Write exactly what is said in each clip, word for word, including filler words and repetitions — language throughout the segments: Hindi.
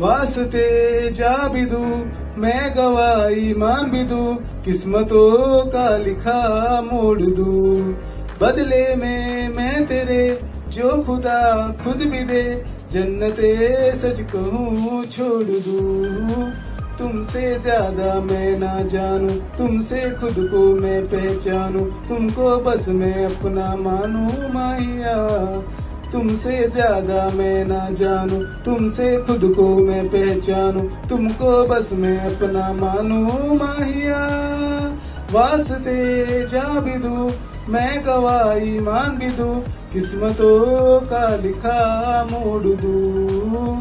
वास्ते जा भी दू, मैं गवाही मान भी दू, किस्मतों का लिखा मोड़ दू। बदले में मैं तेरे जो खुदा खुद भी दे, जन्नते सच कहूँ छोड़ दू। तुमसे ज्यादा मैं ना जानू, तुमसे खुद को मैं पहचानू, तुमको बस मैं अपना मानू माहिया। तुमसे ज्यादा मैं ना जानू, तुमसे खुद को मैं पहचानू, तुमको बस मैं अपना मानू माहिया। वास्ते जा भी दू, मैं गवाही मान भी दू, किस्मतों का लिखा मोड़ दू।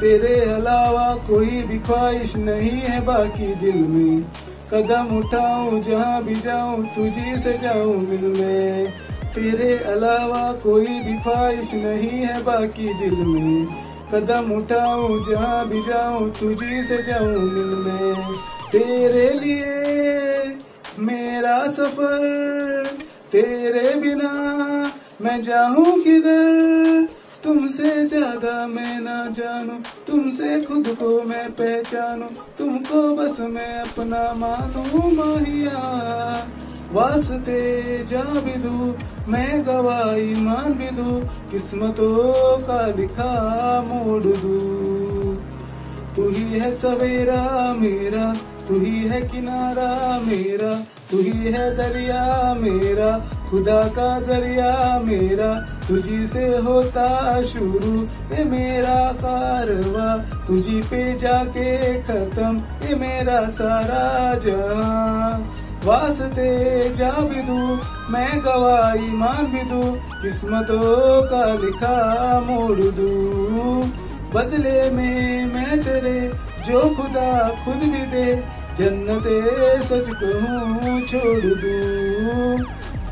तेरे अलावा कोई भी ख्वाहिश नहीं है बाकी दिल में, कदम उठाऊं जहाँ भी जाऊं तुझी से जाऊं मिल में। तेरे अलावा कोई भी ख्वाहिश नहीं है बाकी दिल में, कदम उठाऊं जहाँ भी जाऊं तुझी से जाऊं मिल में। तेरे लिए मेरा सफर, तेरे बिना मैं जाऊं किधर। तुमसे ज्यादा मैं ना जानू, तुमसे खुद को मैं पहचानू, तुमको बस मैं अपना मानू माहिया। वास्ते जा भी दू, मैं गवाही मान भी दू, किस्मतों का लिखा मोड़ दू। तू ही है सवेरा मेरा, तू ही है किनारा मेरा, तू ही है दरिया मेरा, खुदा का जरिया मेरा। तुझी से होता शुरू ये मेरा कारवा, तुझी पे जाके खत्म ये मेरा सारा जहां। वास्ते जा भी दू, मैं गवाही मान भी दू, किस्मतों का लिखा मोड़ दू। बदले में मैं तेरे जो खुदा खुद भी दे, जन्नते सच कहूँ छोड़ दू।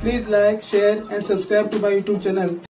Please like, share and subscribe to my YouTube channel.